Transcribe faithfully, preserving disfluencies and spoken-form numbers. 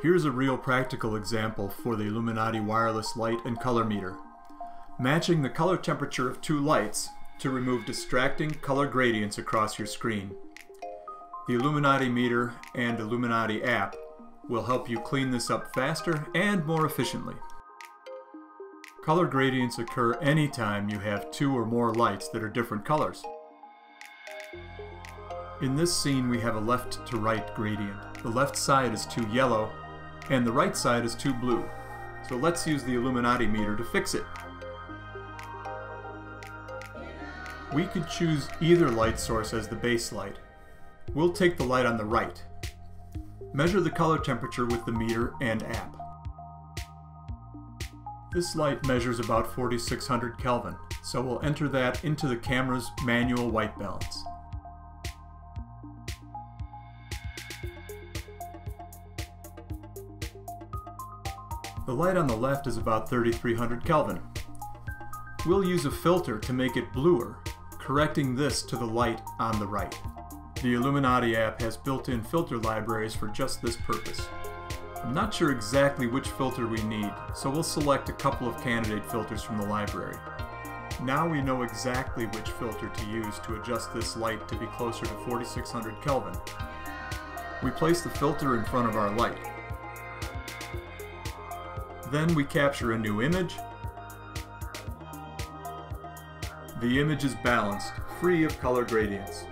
Here's a real practical example for the Illuminati wireless light and color meter. Matching the color temperature of two lights to remove distracting color gradients across your screen. The Illuminati meter and Illuminati app will help you clean this up faster and more efficiently. Color gradients occur anytime you have two or more lights that are different colors. In this scene we have a left to right gradient. The left side is too yellow and the right side is too blue. So let's use the Illuminati meter to fix it. We could choose either light source as the base light. We'll take the light on the right. Measure the color temperature with the meter and app. This light measures about forty-six hundred Kelvin, so we'll enter that into the camera's manual white balance. The light on the left is about thirty-three hundred Kelvin. We'll use a filter to make it bluer, correcting this to the light on the right. The Illuminati app has built-in filter libraries for just this purpose. I'm not sure exactly which filter we need, so we'll select a couple of candidate filters from the library. Now we know exactly which filter to use to adjust this light to be closer to forty-six hundred Kelvin. We place the filter in front of our light. Then we capture a new image. The image is balanced, free of color gradients.